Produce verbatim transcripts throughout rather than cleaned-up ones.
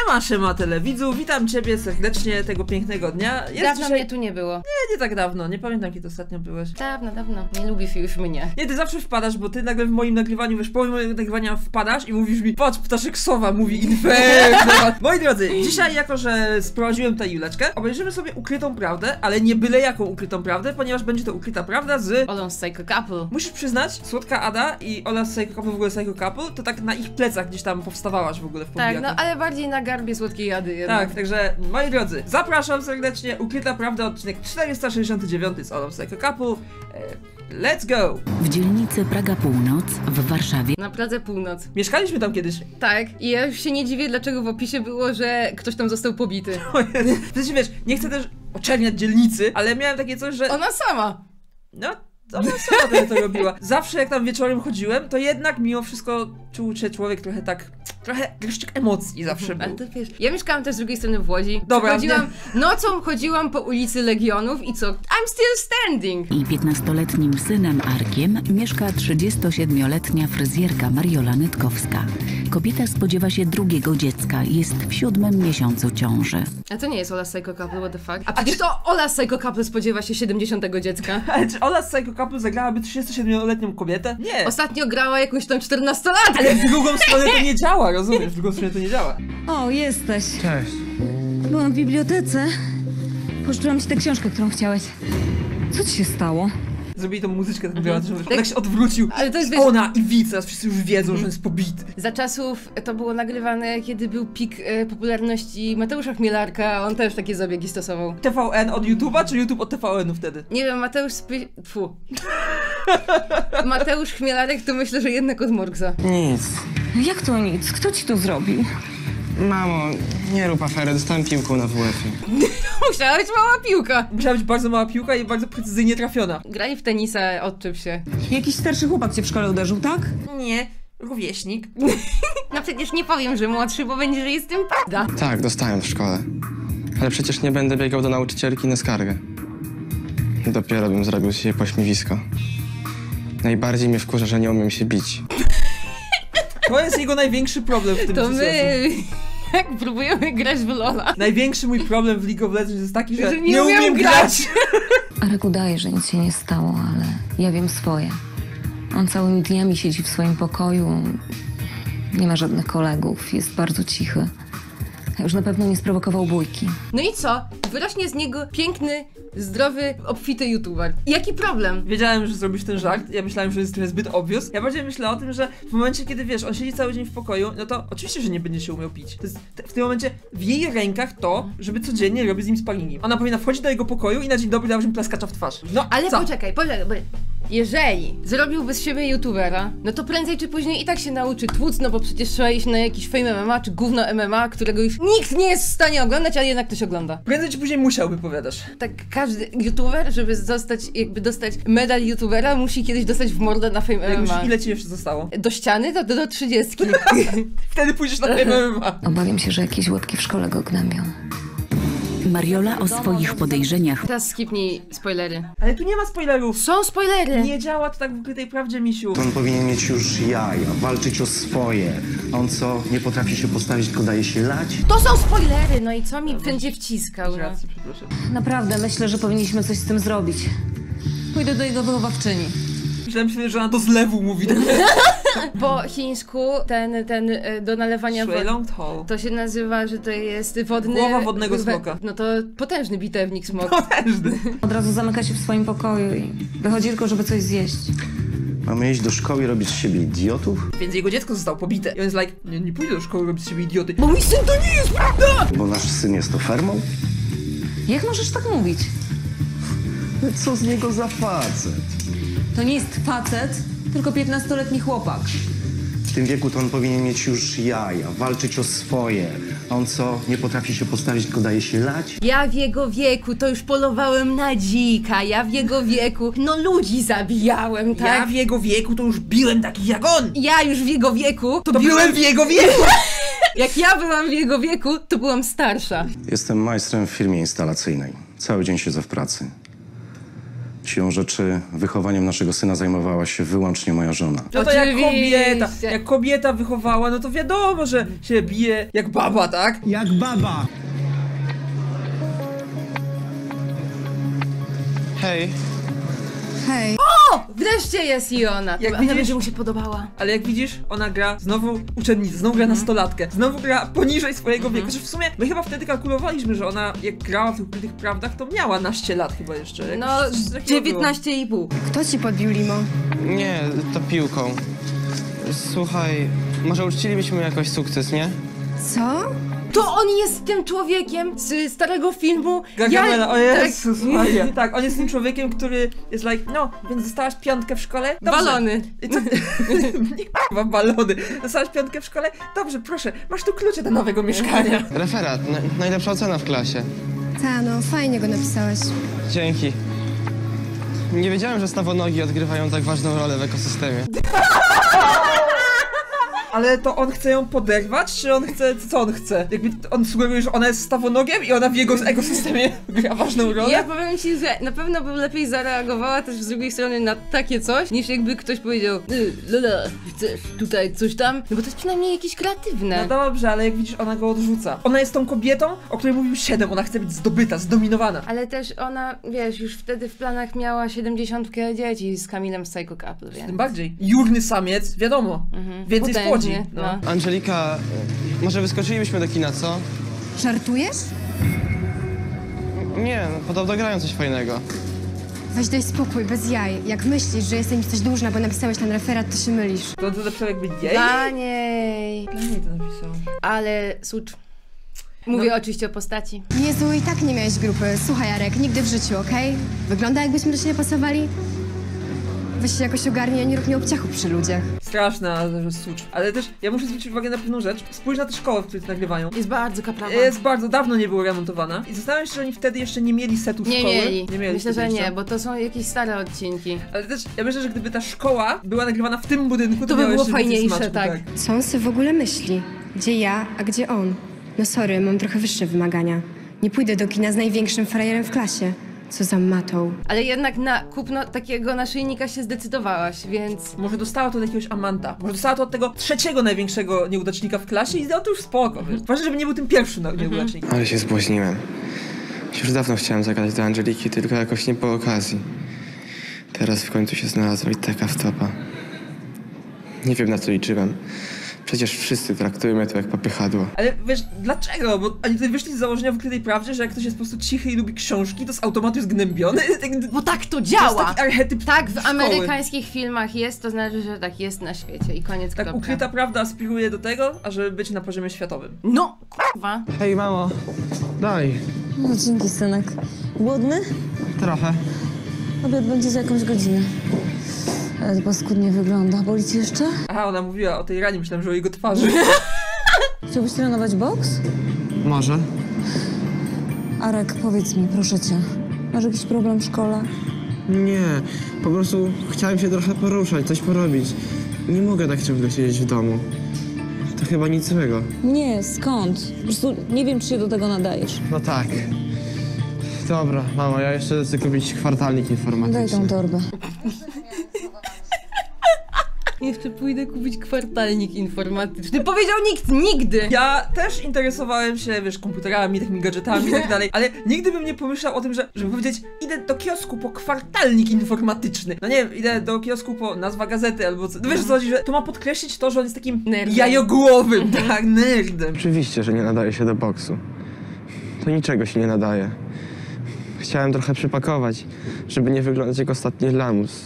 Siema, siema telewidzu, witam ciebie serdecznie tego pięknego dnia. Jest dawno dzisiaj... mnie tu nie było. Nie, nie tak dawno, nie pamiętam kiedy ostatnio byłeś. Dawno, dawno, nie lubisz już mnie. Nie, ty zawsze wpadasz, bo ty nagle w moim nagrywaniu, wiesz, po mojego nagrywania wpadasz i mówisz mi: patrz, ptaszek sowa, mówi inferno. Moi drodzy, dzisiaj jako, że sprowadziłem tę Juleczkę, obejrzymy sobie ukrytą prawdę, ale nie byle jaką ukrytą prawdę, ponieważ będzie to ukryta prawda z Olą z Psycho Couple. Musisz przyznać, słodka Ada i Ola z Psycho Couple, w ogóle Psycho Couple, to tak na ich plecach gdzieś tam powstawałaś w ogóle w pobliżu. Tak, no ale bardziej na garbie słodkiej Jady jednak. Tak, także moi drodzy, zapraszam serdecznie, ukryta prawda, odcinek czterysta sześćdziesiąty dziewiąty z Olą z Psycho Couple. Let's go! W dzielnicy Praga Północ w Warszawie. Na Pradze Północ. Mieszkaliśmy tam kiedyś. Tak, i ja już się nie dziwię, dlaczego w opisie było, że ktoś tam został pobity. Ty się wiesz, nie chcę też oczerniać dzielnicy, ale miałem takie coś, że... Ona sama! No, ona sama to robiła. Zawsze jak tam wieczorem chodziłem, to jednak mimo wszystko czuł się człowiek trochę tak... Trochę dreszczyk emocji zawsze był. To wiesz, ja mieszkałam też z drugiej strony w Łodzi. Dobra, chodziłam, nocą chodziłam po ulicy Legionów i co? I'm still standing! I piętnastoletnim synem Arkiem mieszka trzydziestosiedmioletnia fryzjerka Mariola Nytkowska. Kobieta spodziewa się drugiego dziecka, jest w siódmym miesiącu ciąży. A to nie jest Ola z Psycho Couple, what the fuck? A przecież to Ola z Psycho Couple spodziewa się siedemdziesiątego dziecka. Ale czy Ola z Psycho Couple zagrałaby trzydziestosiedmioletnią kobietę? Nie! Ostatnio grała jakąś tam czternastolatkę! Ale w drugą stronę to nie działa! Rozumiesz, w drugą stronę to nie działa. O, jesteś. Cześć. Byłam w bibliotece. Pożyczyłam ci tę książkę, którą chciałeś. Co ci się stało? Zrobili tą muzyczkę, tak była, że tak się odwrócił. Ale to jest, ona i widz, teraz wszyscy już wiedzą, mm. że jest pobity. Za czasów to było nagrywane, kiedy był pik e, popularności Mateusza Chmielarka, on też takie zabiegi stosował. T V N od YouTube'a, czy YouTube od T V N-u wtedy? Nie wiem, Mateusz Spy... Tfu. Mateusz Chmielarek to myślę, że jednak od Morgza. Nic. Jak to nic? Kto ci to zrobił? Mamo, nie rób afery, dostałem piłką na W F-ie. Musiała być mała piłka. Musiała być bardzo mała piłka i bardzo precyzyjnie trafiona. Grali w tenisa, odczep się. Jakiś starszy chłopak cię w szkole uderzył, tak? Nie, rówieśnik. No przecież nie powiem, że młodszy, bo będzie, że jestem prawda. Tak, dostałem w szkole. Ale przecież nie będę biegał do nauczycielki na skargę. Dopiero bym zrobił się pośmiewisko. Najbardziej mnie wkurza, że nie umiem się bić. To jest jego największy problem w tym To my, jak próbujemy grać w Lola. Największy mój problem w League of Legends jest taki, że, że nie, nie umiem grać. Arek udaje, że nic się nie stało, ale ja wiem swoje. On całymi dniami siedzi w swoim pokoju, nie ma żadnych kolegów, jest bardzo cichy. Już na pewno nie sprowokował bójki. No i co? Wyrośnie z niego piękny, zdrowy, obfity youtuber. Jaki problem? Wiedziałem, że zrobisz ten żart. Ja myślałem, że jest trochę zbyt obvious. Ja bardziej myślę o tym, że w momencie, kiedy wiesz, on siedzi cały dzień w pokoju, no to oczywiście, że nie będzie się umiał pić. To jest w tym momencie w jej rękach to, żeby codziennie robić z nim spalingi. Ona powinna wchodzić do jego pokoju i na dzień dobry dawać mu plaskacza w twarz. No ale co? Poczekaj, poczekaj, bo jeżeli zrobiłby z siebie youtubera, no to prędzej czy później i tak się nauczy tłuc, no bo przecież trzeba iść na jakiś Fame M M A czy gówno M M A, którego już nikt nie jest w stanie oglądać, ale jednak ktoś ogląda. Prędzej czy później musiałby, powiadasz. Tak każdy youtuber, żeby zostać, jakby dostać medal youtubera, musi kiedyś dostać w mordę na Fame M M A. Już ile ci jeszcze zostało? Do ściany? Do, do, do trzydziestki. Wtedy pójdziesz na Fame M M A. Obawiam się, że jakieś łebki w szkole go gnębią. Mariola o swoich podejrzeniach. Teraz skipnij spoilery. Ale tu nie ma spoilerów. Są spoilery. Nie działa to tak w ukrytej prawdzie, misiu. On powinien mieć już jaja, walczyć o swoje. A on co, nie potrafi się postawić, tylko daje się lać? To są spoilery, no i co mi będzie wciskał? Racji, przepraszam. Naprawdę, myślę, że powinniśmy coś z tym zrobić. Pójdę do jego wychowawczyni. Myślałem, że ona to z lewu mówi. Po chińsku ten, ten do nalewania wody, to się nazywa, że to jest wodny... Głowa wodnego smoka. No to potężny bitewnik smok. Potężny. Od razu zamyka się w swoim pokoju i wychodzi tylko, żeby coś zjeść. Mamy iść do szkoły i robić z siebie idiotów? Więc jego dziecko zostało pobite. I on jest like, nie, nie pójdę do szkoły robić z siebie idioty. Bo mój syn to nie jest prawda! Bo nasz syn jest ofermą? Jak możesz tak mówić? Co z niego za facet? To nie jest facet, tylko piętnastoletni chłopak. W tym wieku to on powinien mieć już jaja, walczyć o swoje. A on co, nie potrafi się postawić, tylko daje się lać? Ja w jego wieku to już polowałem na dzika, ja w jego wieku no ludzi zabijałem, tak? Ja w jego wieku to już biłem takich jak on! Ja już w jego wieku to, to biłem... biłem w jego wieku! Jak ja byłam w jego wieku, to byłam starsza. Jestem majstrem w firmie instalacyjnej. Cały dzień siedzę w pracy. Siłą rzeczy wychowaniem naszego syna zajmowała się wyłącznie moja żona. No to jak kobieta, jak kobieta wychowała, no to wiadomo, że się bije jak baba, tak? Jak baba. Hej. Hej. O! Wreszcie jest i ona. Jak widzisz, będzie mu się podobała. Ale jak widzisz, ona gra znowu uczennicę, znowu gra nastolatkę, znowu gra poniżej swojego wieku. Chociaż w sumie my chyba wtedy kalkulowaliśmy, że ona jak grała w tych Ukrytych Prawdach, to miała naście lat chyba jeszcze. Jak no, dziewiętnaście i pół. Kto ci podbił limo? Nie, to piłką. Słuchaj, może uczcilibyśmy jakoś sukces, nie? Co? To on jest tym człowiekiem z starego filmu Gargamela, ja... o Jezus tak. Maria. Tak, on jest tym człowiekiem, który jest like, no, więc dostałaś piątkę w szkole? Dobrze. Balony. Co? Nie chyba balony. Dostałaś piątkę w szkole? Dobrze, proszę, masz tu klucze do nowego mieszkania. Referat, na najlepsza ocena w klasie. Ta, no, fajnie go napisałeś. Dzięki. Nie wiedziałem, że stawonogi odgrywają tak ważną rolę w ekosystemie. Ale to on chce ją poderwać, czy on chce, co on chce? Jakby on sugeruje, że ona jest stawonogiem i ona w jego ekosystemie gra ważną rolę? Ja powiem ci, że na pewno bym lepiej zareagowała też z drugiej strony na takie coś, niż jakby ktoś powiedział Lola, chcesz tutaj coś tam? No bo to jest przynajmniej jakieś kreatywne. No dobrze, ale jak widzisz, ona go odrzuca. Ona jest tą kobietą, o której mówił siedem, ona chce być zdobyta, zdominowana. Ale też ona, wiesz, już wtedy w planach miała siedemdziesiątkę dzieci z Kamilem z Psycho Couple, więc... Tym bardziej. Jurny samiec, wiadomo. Mhm. Więcej spłodzi. Nie, no. No. Angelika, może wyskoczylibyśmy do kina, co? Żartujesz? Nie, podobno grają coś fajnego. Weź daj spokój, bez jaj. Jak myślisz, że jestem coś dłużna, bo napisałeś ten referat, to się mylisz. To to napisał jakby jej? Dla niej. Dla niej to napisał. Ale sucz. Mówię no. Oczywiście o postaci. Jezu, i tak nie miałeś grupy. Słuchaj, Jarek, nigdy w życiu, okej? Okay? Wygląda jakbyśmy do siebie pasowali? Weź się jakoś ogarnie, nie rób mi obciachu przy ludziach. Straszna sucz. Ale też ja muszę zwrócić uwagę na pewną rzecz. Spójrz na te szkoły, w których nagrywają. Jest bardzo kaprawa. Jest bardzo, dawno nie była remontowana. I zastanawiam się, że oni wtedy jeszcze nie mieli setu szkoły. Nie mieli. Nie mieli myślę, że jeszcze. Nie, bo to są jakieś stare odcinki. Ale też ja myślę, że gdyby ta szkoła była nagrywana w tym budynku, to, to by było fajniejsze, smaczku, tak. tak. Co on sobie w ogóle myśli? Gdzie ja, a gdzie on? No sorry, mam trochę wyższe wymagania. Nie pójdę do kina z największym frajerem w klasie. Co za matą. Ale jednak na kupno takiego naszyjnika się zdecydowałaś, więc... Może dostała to od jakiegoś amanta. Może dostała to od tego trzeciego największego nieudacznika w klasie i to już spoko. Ważne, żeby nie był tym pierwszym nieudacznikiem. Ale się zbłaźniłem. Już dawno chciałem zagadać do Angeliki, tylko jakoś nie po okazji. Teraz w końcu się znalazła i taka wtopa. Nie wiem, na co liczyłem. Przecież wszyscy traktujemy to jak popychadło. Ale wiesz, dlaczego? Bo oni tutaj wyszli z założenia w Ukrytej Prawdzie, że jak ktoś jest po prostu cichy i lubi książki, to z automatu jest gnębiony. Bo tak to działa! To jest taki archetyp tak w szkoły. Amerykańskich filmach jest, to znaczy, że tak jest na świecie i koniec kropka. Tak Ukryta Prawda aspiruje do tego, ażeby być na poziomie światowym. No, kurwa! Hej, mamo, daj. No dzięki, synek. Głodny? Trochę. Obiad będzie za jakąś godzinę. Ale paskudnie wygląda. Boli ci jeszcze? Aha, ona mówiła o tej ranie. Myślałam, że o jego twarzy. Chciałbyś trenować boks? Może. Arek, powiedz mi, proszę cię. Masz jakiś problem w szkole? Nie, po prostu chciałem się trochę poruszać, coś porobić. Nie mogę tak ciągle siedzieć w domu. To chyba nic złego. Nie, skąd? Po prostu nie wiem, czy się do tego nadajesz. No tak. Dobra, mamo, ja jeszcze chcę kupić kwartalnik informatyczny. Daj tą torbę. Jeszcze pójdę kupić kwartalnik informatyczny. Powiedział nikt, nigdy! Ja też interesowałem się, wiesz, komputerami, takimi gadżetami i tak dalej, ale nigdy bym nie pomyślał o tym, że, żeby powiedzieć, idę do kiosku po kwartalnik informatyczny. No nie wiem, idę do kiosku po nazwa gazety albo co. Wiesz, co chodzi, że to ma podkreślić to, że on jest takim nerdem. Jajogłowym, tak, nerdem. Oczywiście, że nie nadaje się do boksu. To niczego się nie nadaje. Chciałem trochę przypakować, żeby nie wyglądać jak ostatni lamus.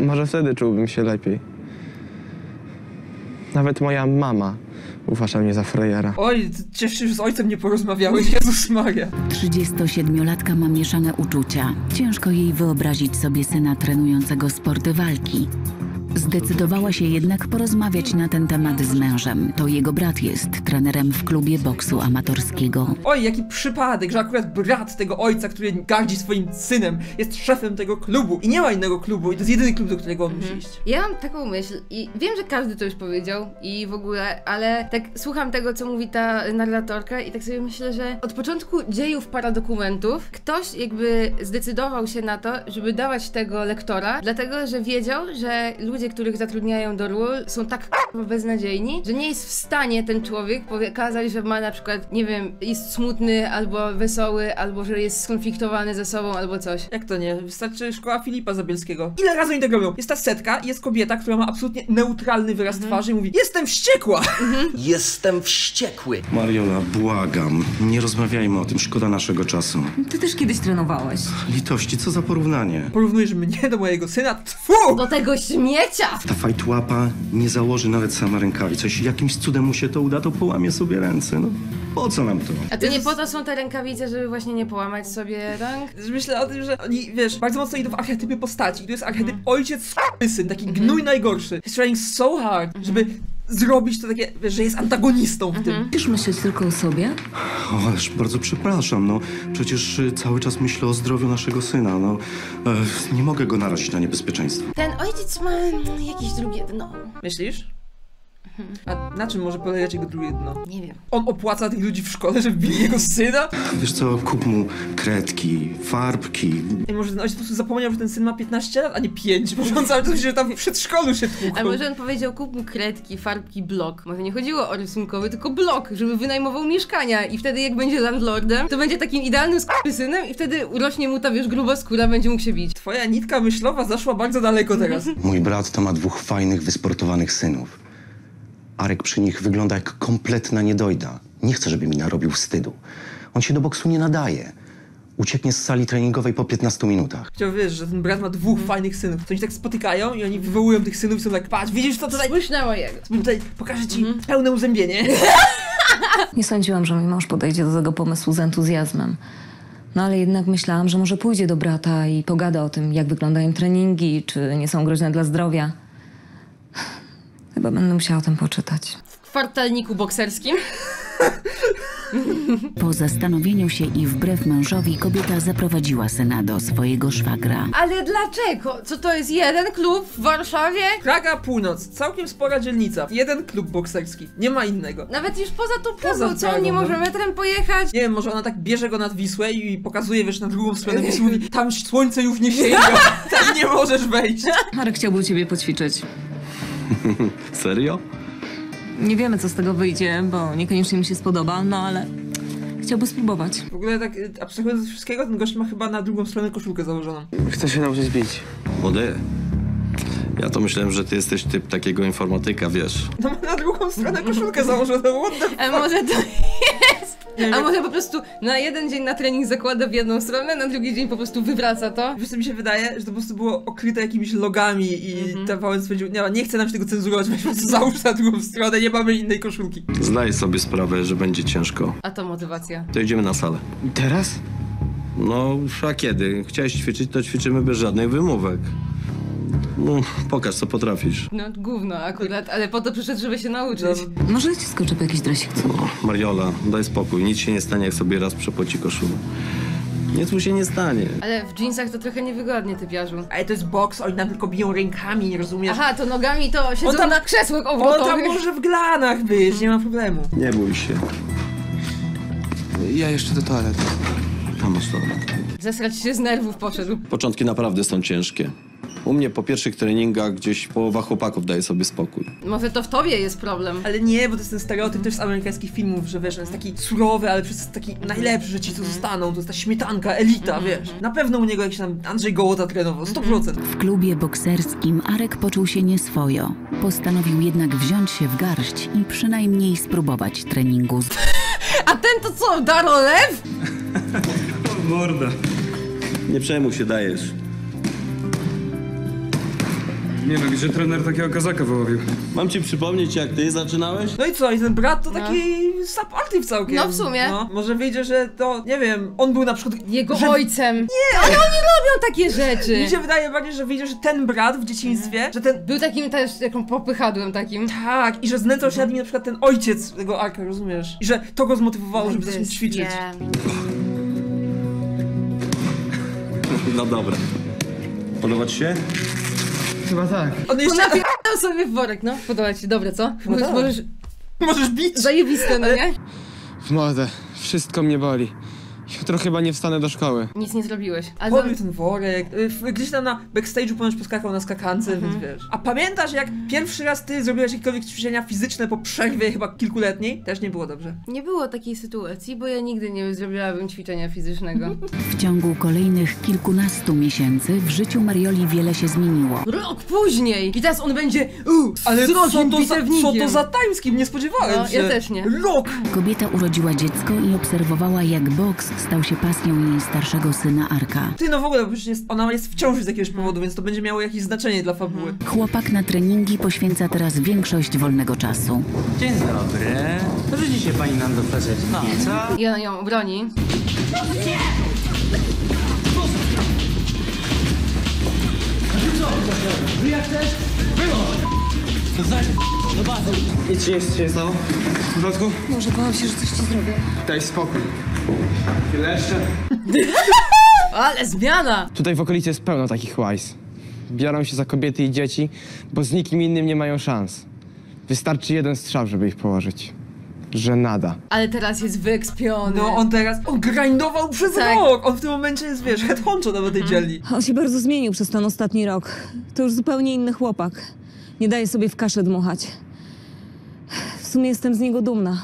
Może wtedy czułbym się lepiej. Nawet moja mama uważa mnie za frejera. Oj, cieszę się, że z ojcem nie porozmawiałeś, Jezus Maria. trzydziestosiedmiolatka ma mieszane uczucia. Ciężko jej wyobrazić sobie syna trenującego sporty walki. Zdecydowała się jednak porozmawiać na ten temat z mężem. To jego brat jest trenerem w klubie boksu amatorskiego. Oj, jaki przypadek, że akurat brat tego ojca, który gardzi swoim synem, jest szefem tego klubu i nie ma innego klubu i to jest jedyny klub, do którego on mhm. musi iść. Ja mam taką myśl i wiem, że każdy to już powiedział i w ogóle, ale tak słucham tego, co mówi ta narratorka i tak sobie myślę, że od początku dziejów paradokumentów ktoś jakby zdecydował się na to, żeby dawać tego lektora, dlatego, że wiedział, że ludzie, których zatrudniają do ról, są tak k***a beznadziejni, że nie jest w stanie ten człowiek pokazać, że ma na przykład, nie wiem, jest smutny, albo wesoły, albo że jest skonfliktowany ze sobą, albo coś. Jak to nie? Wystarczy Szkoła Filipa Zabielskiego. Ile razy oni tego robią? Jest ta setka i jest kobieta, która ma absolutnie neutralny wyraz mhm. twarzy i mówi: jestem wściekła! Mhm. Jestem wściekły! Mariola, błagam, nie rozmawiajmy o tym, szkoda naszego czasu. Ty też kiedyś trenowałeś. Litości, co za porównanie? Porównujesz mnie do mojego syna? Tfu! Do tego śmiecia! Ta fajtłapa nie założy nawet sama rękawic. Jeśli jakimś cudem mu się to uda, to połamie sobie ręce. No po co nam to? A to nie po to są te rękawice, żeby właśnie nie połamać sobie rąk? Myślę o tym, że oni, wiesz, bardzo mocno idą w archetypy postaci. I tu jest archetyp mm. ojciec syn, taki mm -hmm. gnój najgorszy. He's trying so hard, mm -hmm. żeby zrobić to takie, wiesz, że jest antagonistą w mhm. tym. Chcesz myśleć tylko o sobie? O, ależ bardzo przepraszam, no przecież cały czas myślę o zdrowiu naszego syna, no e, nie mogę go narazić na niebezpieczeństwo. Ten ojciec ma jakieś drugie dno. Myślisz? Mhm. A na czym może polegać jego drugie dno? Nie wiem. On opłaca tych ludzi w szkole, że bili jego syna? Wiesz co, kup mu kredki, farbki. I może ten ojciec po prostu zapomniał, że ten syn ma piętnaście lat, a nie pięć. Może on cały czas się tam w przedszkolu się tłukł. A może on powiedział, kup mu kredki, farbki, blok. Może nie chodziło o rysunkowy, tylko blok, żeby wynajmował mieszkania. I wtedy jak będzie landlordem, to będzie takim idealnym synem i wtedy urośnie mu ta, wiesz, gruba skóra, będzie mógł się bić. Twoja nitka myślowa zaszła bardzo daleko teraz. Mój brat to ma dwóch fajnych, wysportowanych synów. Arek przy nich wygląda jak kompletna niedojda. Nie chcę, żeby mi narobił wstydu. On się do boksu nie nadaje. Ucieknie z sali treningowej po piętnastu minutach. Chciałbym wiedzieć, że ten brat ma dwóch mm. fajnych synów. To oni się tak spotykają i oni wywołują tych synów i są tak, patrz, widzisz co tutaj? Słysznęło jego. Tutaj pokażę ci mm. pełne uzębienie. Nie sądziłam, że mój mąż podejdzie do tego pomysłu z entuzjazmem. No ale jednak myślałam, że może pójdzie do brata i pogada o tym, jak wyglądają treningi, czy nie są groźne dla zdrowia. Chyba będę musiała o tym poczytać. W kwartalniku bokserskim. Po zastanowieniu się i wbrew mężowi kobieta zaprowadziła syna do swojego szwagra. Ale dlaczego? Co to jest jeden klub w Warszawie? Praga Północ, całkiem spora dzielnica. Jeden klub bokserski, nie ma innego. Nawet już poza tą Pragą, co on nie może metrem pojechać? Nie wiem, może ona tak bierze go nad Wisłę i pokazuje, wiesz, na drugą stronę Wisły i mówi, tam słońce już nie sięga, tam nie możesz wejść. Marek chciałby ciebie poćwiczyć. Serio? Nie wiemy, co z tego wyjdzie, bo niekoniecznie mi się spodoba, no ale chciałby spróbować. W ogóle tak abstrahując od wszystkiego, ten gość ma chyba na drugą stronę koszulkę założoną. Chcę się nauczyć bić. Młody, ja to myślałem, że ty jesteś typ takiego informatyka, wiesz. No ma na drugą stronę koszulkę założoną, what the fuck? A może to jest? A może po prostu na jeden dzień na trening zakłada w jedną stronę, na drugi dzień po prostu wywraca to? Wiesz co mi się wydaje? Że to po prostu było okryte jakimiś logami i mm-hmm. ta Wałęs powiedział, nie, nie chcę nam się tego cenzurować, weź po prostu załóż na drugą stronę, nie mamy innej koszulki. Zdaj sobie sprawę, że będzie ciężko. A to motywacja. To idziemy na salę. Teraz? No, a kiedy? Chciałeś ćwiczyć, to ćwiczymy bez żadnych wymówek. No, pokaż, co potrafisz. No, gówno akurat, ale po to przyszedł, żeby się nauczyć. No. Może ci skoczy po jakiś dresik? No, Mariola, daj spokój, nic się nie stanie, jak sobie raz przepoci koszulę. Nic mu się nie stanie. Ale w dżinsach to trochę niewygodnie, typiarzu. Ale to jest boks, oni nam tylko biją rękami, nie rozumiesz? Aha, to nogami to siedzą tam, na krzesłach owocowych. On tam może w glanach być, nie ma problemu. Nie bój się. Ja jeszcze do toalety. Tam masz toaletę. Zesrać się z nerwów poszedł. Początki naprawdę są ciężkie. U mnie po pierwszych treningach gdzieś połowa chłopaków daje sobie spokój. Może to w tobie jest problem. Ale nie, bo to jest ten stereotyp też z amerykańskich filmów, że wiesz, on jest taki surowy, ale przez taki najlepszy, że ci co zostaną, to jest ta śmietanka, elita, mm -hmm. wiesz. Na pewno u niego jakiś tam Andrzej Gołota trenował, sto procent. W klubie bokserskim Arek poczuł się nieswojo. Postanowił jednak wziąć się w garść i przynajmniej spróbować treningu. A ten to co, Darolew? O morda. Nie przejmuj się, dajesz. Nie no, gdzie trener takiego kazaka wyłowił? Mam ci przypomnieć, jak ty zaczynałeś? No i co, i ten brat to taki no. Supportive całkiem. No w sumie. No. Może wyjdzie, że to, nie wiem, on był na przykład... Jego że... ojcem. Nie, ale oni robią takie rzeczy. Mi się wydaje bardziej, że wyjdzie, że ten brat w dzieciństwie, że ten... Był takim też, jaką popychadłem takim. Tak, i że znęcał się nad nim na przykład ten ojciec tego Arka, rozumiesz? I że to go zmotywowało, żeby zacząć ćwiczyć. No dobra. Podoba ci się? Chyba tak. On jeszcze... Napierdał sobie w worek, no. Podoba ci się, dobre, co? No możesz, tak. możesz... możesz bić. Zajebiste, no nie? W mordę. Wszystko mnie boli. Jutro chyba nie wstanę do szkoły. Nic nie zrobiłeś. Pobił ten worek, gdzieś tam na backstage'u ponoć poskakał na skakance, mhm. więc wiesz. A pamiętasz, jak pierwszy raz ty zrobiłaś jakiekolwiek ćwiczenia fizyczne po przerwie chyba kilkuletniej? Też nie było dobrze. Nie było takiej sytuacji, bo ja nigdy nie zrobiłabym ćwiczenia fizycznego. W ciągu kolejnych kilkunastu miesięcy w życiu Marioli wiele się zmieniło. Rok później! I teraz on będzie uuu, ale co to, za, co to za timeskip? Nie spodziewałem no, się. Ja też nie. Rok! Kobieta urodziła dziecko i obserwowała, jak boks stał się pasją jej starszego syna Arka. Ty, no w ogóle, bo przecież jest, ona jest w ciąży z jakiegoś powodu, więc to będzie miało jakieś znaczenie dla fabuły. Chłopak na treningi poświęca teraz większość wolnego czasu. Dzień dobry. Może dzisiaj pani nam do no, co? I on ją broni. Nie! Wy jak też? To znaczy, do bazy. I ci jest, się stało? W porządku? Może bałam się, że coś ci zrobię. Daj spokój. Chwilę jeszcze. Ale zmiana! Tutaj w okolicy jest pełno takich łajs. Biorą się za kobiety i dzieci, bo z nikim innym nie mają szans. Wystarczy jeden strzał, żeby ich położyć. Żenada. Ale teraz jest wyekspiony. No on teraz, on grindował przez tak. rok. On w tym momencie jest, wiesz, headhuncho nawet tej dzielni. On się bardzo zmienił przez ten ostatni rok. To już zupełnie inny chłopak. Nie daje sobie w kaszę dmuchać. W sumie jestem z niego dumna.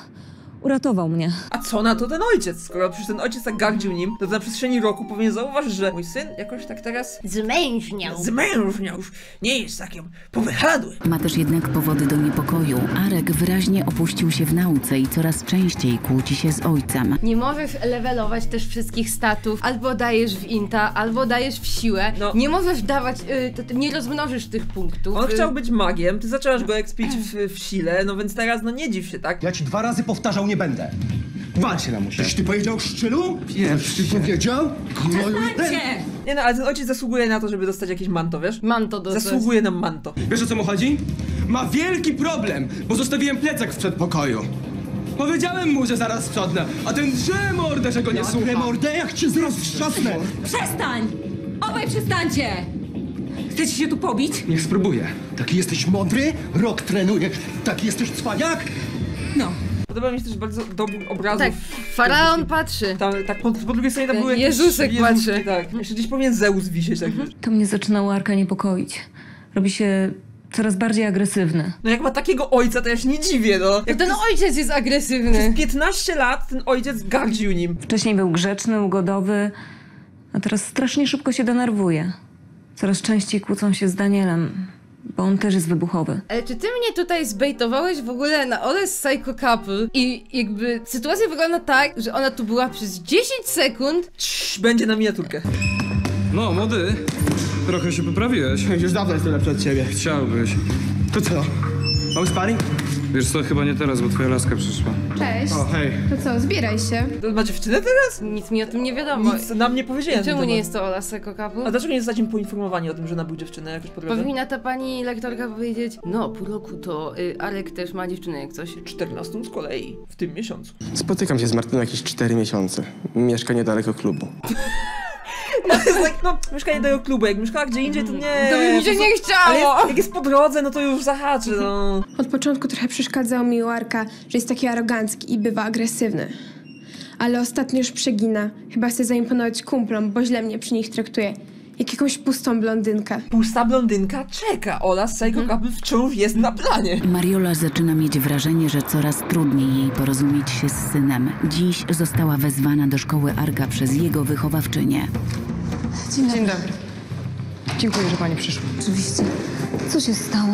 Uratował mnie. A co na to ten ojciec? Skoro przecież ten ojciec tak gardził nim, to na przestrzeni roku powinien zauważyć, że mój syn jakoś tak teraz... Zmężniał. Zmężniał. Już nie jest takim powychladły. Ma też jednak powody do niepokoju. Arek wyraźnie opuścił się w nauce i coraz częściej kłóci się z ojcem. Nie możesz levelować też wszystkich statów. Albo dajesz w inta, albo dajesz w siłę. No. Nie możesz dawać... Y, to, nie rozmnożysz tych punktów. On y... chciał być magiem, ty zaczęłaś go ekspić w, w sile, no więc teraz no nie dziw się, tak? Ja ci dwa razy powtarzał, nie będę. Bać się na muszę. Coś ty powiedział szczylu? Wiesz, ty powiedział? Nie no, ale ten ojciec zasługuje na to, żeby dostać jakieś manto, wiesz? Manto dostać. Zasługuje nam manto. Wiesz, o co mu chodzi? Ma wielki problem, bo zostawiłem plecak w przedpokoju. Powiedziałem mu, że zaraz sprzątnę, a ten drzemordę, że go nie słucha. Drzemordę, jak cię zaraz wstrzasnę. Przestań! Obaj przestańcie! Chcecie się tu pobić? Niech spróbuję. Taki jesteś mądry, rok trenujesz. Taki jesteś cwaniak? No. Podoba mi się też bardzo dobór obrazów. Tak, Faraon patrzy. Tam, tak, po, po drugiej stronie tam były jakieś... Jezusek patrzy. Tak, jeszcze gdzieś powinien Zeus wisieć. Tak. To mnie zaczynało Arka niepokoić. Robi się coraz bardziej agresywny. No jak ma takiego ojca, to ja się nie dziwię, no. Jak ten ojciec jest agresywny. Przez piętnaście lat ten ojciec gardził nim. Wcześniej był grzeczny, ugodowy, a teraz strasznie szybko się denerwuje. Coraz częściej kłócą się z Danielem. Bo on też jest wybuchowy. Ale czy ty mnie tutaj zbejtowałeś w ogóle na Ole Psycho Couple? I jakby sytuacja wygląda tak, że ona tu była przez dziesięć sekund. Cii, będzie na miniaturkę. No, młody, trochę się poprawiłeś. Już dawno jest lepszy od ciebie. Chciałbyś. To co? Mamy sparing? Wiesz co, chyba nie teraz, bo twoja laska przyszła. Cześć. O, hej. To co, zbieraj się. To ma dziewczynę teraz? Nic mi o tym nie wiadomo. Nic nam nie powiedziałem. Czemu nie jest to Ola Psycho Couple? A dlaczego nie zostaliśmy poinformowani o tym, że nabył dziewczynę jakoś po drodze? Powinna ta pani lektorka powiedzieć, no po roku to y, Arek też ma dziewczynę jak coś. czternastą z kolei, w tym miesiącu. Spotykam się z Martyną jakieś cztery miesiące. Mieszka niedaleko klubu. No, to jest tak, no, mieszkanie do jego klubu, jak mieszkała gdzie indziej, to nie... To mi się nie chciało! Ale jak jest po drodze, no to już zahaczy, no. Od początku trochę przeszkadzał mi u Arka, że jest taki arogancki i bywa agresywny. Ale ostatnio już przegina. Chyba chce zaimponować kumplom, bo źle mnie przy nich traktuje. Jak jakąś pustą blondynkę. Pusta blondynka czeka. Ola z Psycho Couple wciąż jest na planie. Mariola zaczyna mieć wrażenie, że coraz trudniej jej porozumieć się z synem. Dziś została wezwana do szkoły Arka przez jego wychowawczynię. Dzień dobry. Dzień dobry. Dziękuję, że pani przyszła. Oczywiście. Co się stało?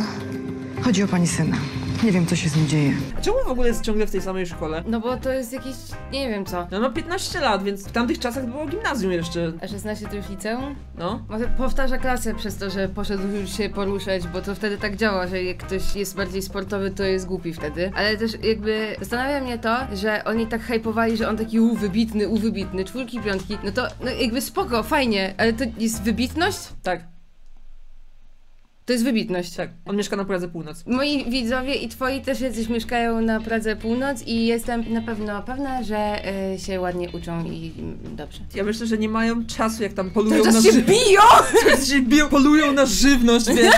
Chodzi o pani syna. Nie wiem, co się z nim dzieje. Czemu w ogóle jest ciągle w tej samej szkole? No bo to jest jakiś... nie wiem co. No ma piętnaście lat, więc w tamtych czasach było gimnazjum jeszcze. A szesnaście to już liceum? No. Może powtarza klasę przez to, że poszedł już się poruszać, bo to wtedy tak działa, że jak ktoś jest bardziej sportowy, to jest głupi wtedy. Ale też jakby zastanawia mnie to, że oni tak hajpowali, że on taki u wybitny, u wybitny, czwórki, piątki. No to no jakby spoko, fajnie, ale to jest wybitność? Tak. To jest wybitność. Tak, on mieszka na Pradze Północ. Moi widzowie i twoi też jacyś mieszkają na Pradze Północ i jestem na pewno pewna, że y, się ładnie uczą i y, dobrze. Ja myślę, że nie mają czasu, jak tam polują na żywność. się biją! Czas się biją, polują na żywność, wiesz.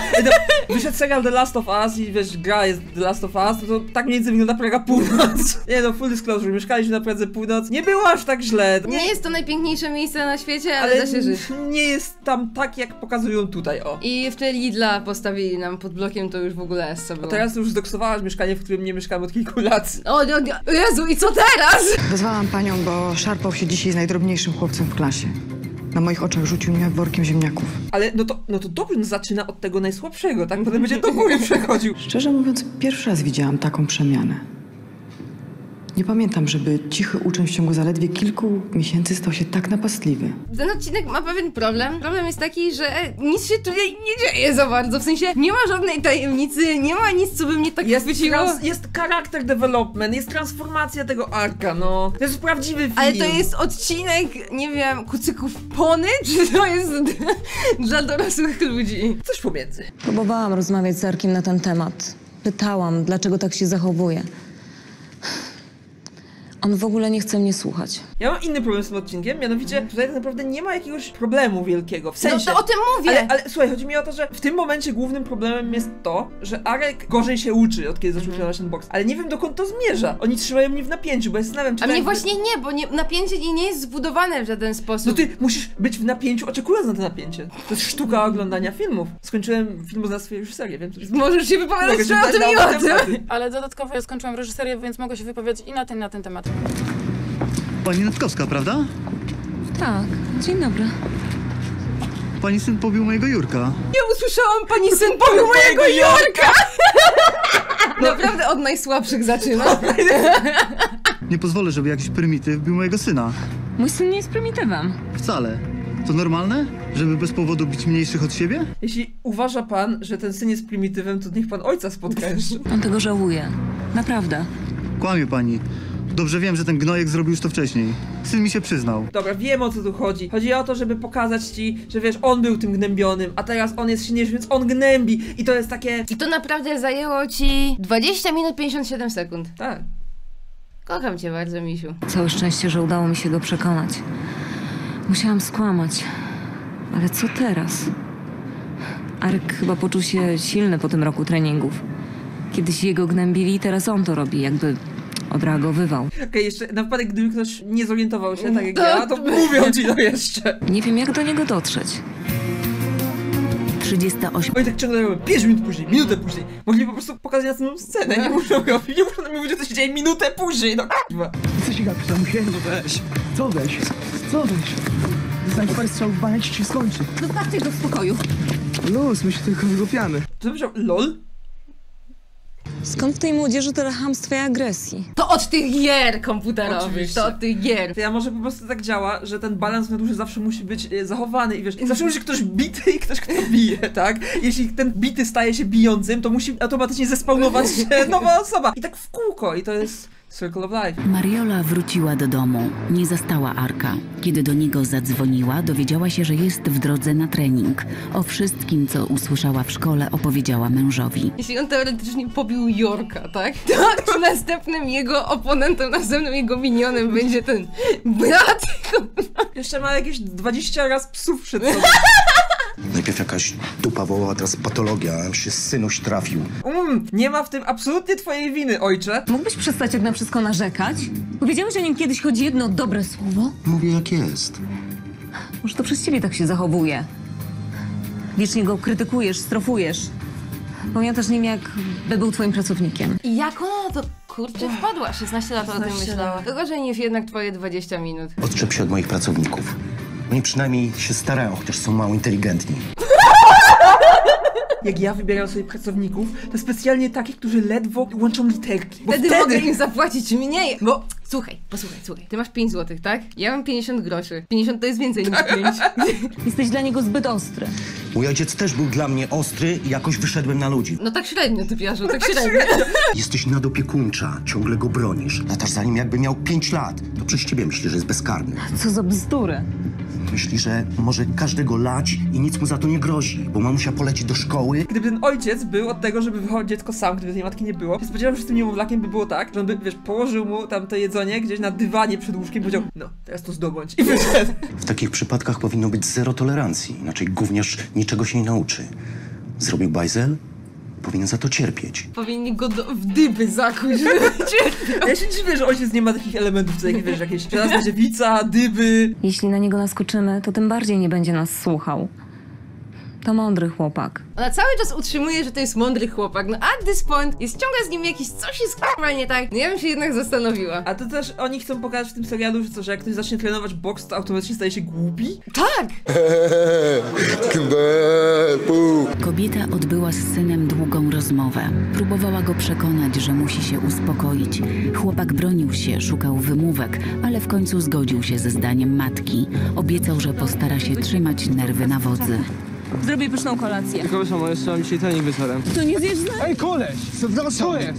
Wyszedł serial The Last of Us i wiesz, gra jest The Last of Us, to, to tak mniej więcej wygląda Praga Północ. Nie no, full disclosure, mieszkaliśmy na Pradze Północ, nie było aż tak źle. Nie, nie jest to najpiękniejsze miejsce na świecie, ale, ale da się żyć. Nie jest tam tak, jak pokazują tutaj, o. I w tej Lidla postawili nam pod blokiem, to już w ogóle sobie. A teraz już zdoksowałaś mieszkanie, w którym nie mieszkam od kilku lat. O, o, o Jezu, i co teraz? Wezwałam panią, bo szarpał się dzisiaj z najdrobniejszym chłopcem w klasie. Na moich oczach rzucił mnie workiem ziemniaków. Ale no to, no to dobrze, no zaczyna od tego najsłabszego, tak? Potem będzie do góry przechodził. Szczerze mówiąc, pierwszy raz widziałam taką przemianę. Nie pamiętam, żeby cichy uczeń w ciągu zaledwie kilku miesięcy stał się tak napastliwy. Ten odcinek ma pewien problem. Problem jest taki, że nic się tutaj nie dzieje za bardzo. W sensie nie ma żadnej tajemnicy, nie ma nic, co by mnie tak chwyciło. Jest charakter development, jest transformacja tego arka, no. To jest prawdziwy film. Ale to jest odcinek, nie wiem, kucyków pony? Czy to jest dla dorosłych ludzi? Coś pomiędzy. Próbowałam rozmawiać z Arkiem na ten temat. Pytałam, dlaczego tak się zachowuje. On w ogóle nie chce mnie słuchać. Ja mam inny problem z tym odcinkiem, mianowicie tutaj tak naprawdę nie ma jakiegoś problemu wielkiego, w sensie... No to o tym mówię! Ale, ale słuchaj, chodzi mi o to, że w tym momencie głównym problemem jest to, że Arek gorzej się uczy, od kiedy zaczął mm. trenować ten boks. Ale nie wiem, dokąd to zmierza. Oni trzymają mnie w napięciu, bo ja zastanawiam się... A mnie właśnie by... nie, bo nie, napięcie nie jest zbudowane w żaden sposób. No ty musisz być w napięciu, oczekując na to napięcie. To jest sztuka oglądania filmów. Skończyłem filmoznawstwo już serię, wiem... Jest... Możesz się wypowiadać jeszcze o tym i o tym! Ale dodatkowo ja skończyłam reżyserię, więc mogę się wypowiadać i na ten, na ten temat. Pani Natkowska, prawda? Tak, dzień dobry. Pani syn pobił mojego Jurka. Ja usłyszałam, pani syn pobił mojego Jurka! No. Naprawdę od najsłabszych zaczyna. Nie pozwolę, żeby jakiś prymityw bił mojego syna. Mój syn nie jest prymitywem. Wcale. To normalne? Żeby bez powodu bić mniejszych od siebie? Jeśli uważa pan, że ten syn jest prymitywem, to niech pan ojca spotka jeszcze. On tego żałuje. Naprawdę. Kłamie pani. Dobrze wiem, że ten gnojek zrobił już to wcześniej. Syn mi się przyznał. Dobra, wiem, o co tu chodzi. Chodzi o to, żeby pokazać ci, że wiesz, on był tym gnębionym, a teraz on jest silniejszy, więc on gnębi. I to jest takie... I to naprawdę zajęło ci dwadzieścia minut pięćdziesiąt siedem sekund. Tak. Kocham cię bardzo, misiu. Całe szczęście, że udało mi się go przekonać. Musiałam skłamać. Ale co teraz? Arek chyba poczuł się silny po tym roku treningów. Kiedyś jego gnębili, teraz on to robi, jakby... odreagowywał. Okej, okay, jeszcze na wypadek, gdyby ktoś nie zorientował się tak jak to... ja, to mówią ci to jeszcze. Nie wiem, jak do niego dotrzeć. trzydzieści osiem. Oni tak ciągle robią pięć minut później, minutę później. Mogli po prostu pokazać następną scenę, nie muszą robić, nie muszą mi mówić, że to się dzieje minutę później, no k***wa. Co się gapisz tam się? No weź. Co weź? Co weź? Zostań parę strzałów w banek i się skończy. Zostawcie go w spokoju. Luz, my się tylko wygłupiamy. Co powiedział? LOL? Skąd w tej młodzieży tyle chamstwa i agresji? To od tych gier komputerowych, oczywiście. To od tych gier. To ja może po prostu tak działa, że ten balans na duży zawsze musi być e, zachowany i wiesz, zawsze musi ktoś bity i ktoś, kto bije, tak? Jeśli ten bity staje się bijącym, to musi automatycznie zespawnować się nowa osoba. I tak w kółko i to jest circle of life. Mariola wróciła do domu. Nie zastała Arka. Kiedy do niego zadzwoniła, dowiedziała się, że jest w drodze na trening. O wszystkim, co usłyszała w szkole, opowiedziała mężowi. Jeśli on teoretycznie pobił Jorka, tak? To następnym jego oponentem, następnym jego minionem będzie ten brat. Jeszcze ma jakieś dwadzieścia razy psów przed sobą. Najpierw jakaś dupa wołała, teraz patologia, a się synuś trafił. Mm, nie ma w tym absolutnie twojej winy, ojcze. Mógłbyś przestać jak na wszystko narzekać? Powiedziałeś o nim kiedyś choć jedno dobre słowo? Mówię jak jest. Może to przez ciebie tak się zachowuje. Wiecznie go krytykujesz, strofujesz. Pamiętasz nim, jakby był twoim pracownikiem. I jak ona to... Kurczę, wpadła. szesnaście lat o tym myślała. To gorzej niż jednak twoje dwadzieścia minut. Odczep się od moich pracowników. Oni przynajmniej się starają, chociaż są mało inteligentni. jak ja wybieram sobie pracowników, to specjalnie takich, którzy ledwo łączą literki. Bo wtedy, wtedy mogę im zapłacić mniej, bo... Słuchaj, posłuchaj, słuchaj. Ty masz pięć złotych, tak? Ja mam pięćdziesiąt groszy. pięćdziesiąt to jest więcej niż pięć. Jesteś dla niego zbyt ostry. Mój ojciec też był dla mnie ostry i jakoś wyszedłem na ludzi. No tak średnio, ty piarzu, no tak, tak średnio. średnio. Jesteś nadopiekuńcza, ciągle go bronisz. Latasz za nim jakby miał pięć lat. To przez ciebie myślę, że jest bezkarny. Co za bzdurę. Myśli, że może każdego lać i nic mu za to nie grozi, bo mamusia poleci do szkoły. Gdyby ten ojciec był od tego, żeby wychodzić dziecko sam, gdyby tej matki nie było, to spodziewam się, że z tym niemowlakiem by było tak, że on by, wiesz, położył mu tam to jedzenie gdzieś na dywanie przed łóżkiem i powiedział: no, teraz to zdobądź. I wyszedł. W takich przypadkach powinno być zero tolerancji, inaczej gówniarz niczego się nie nauczy. Zrobił bajzel? Powinien za to cierpieć. Powinni go do, w dyby zakuć, żeby cierpiał. Ja się dziwię, że ojciec nie ma takich elementów, co jak, wiesz, jakieś żelazna dziewica, dyby. Jeśli na niego naskoczymy, to tym bardziej nie będzie nas słuchał. To mądry chłopak. Ona cały czas utrzymuje, że to jest mądry chłopak. No at this point jest ciągle z nim jakiś coś jest k***a nie tak. No ja bym się jednak zastanowiła. A to też oni chcą pokazać w tym serialu, że co, że jak ktoś zacznie trenować boks, to automatycznie staje się głupi? Tak! Kobieta odbyła z synem długą rozmowę. Próbowała go przekonać, że musi się uspokoić. Chłopak bronił się, szukał wymówek, ale w końcu zgodził się ze zdaniem matki. Obiecał, że postara się trzymać nerwy na wodzy. Zrobię pyszną kolację. Tylko samo, jeszcze mam dzisiaj trening wieczorem. To nie zjesz z nami? Ej, koleś! Co jest?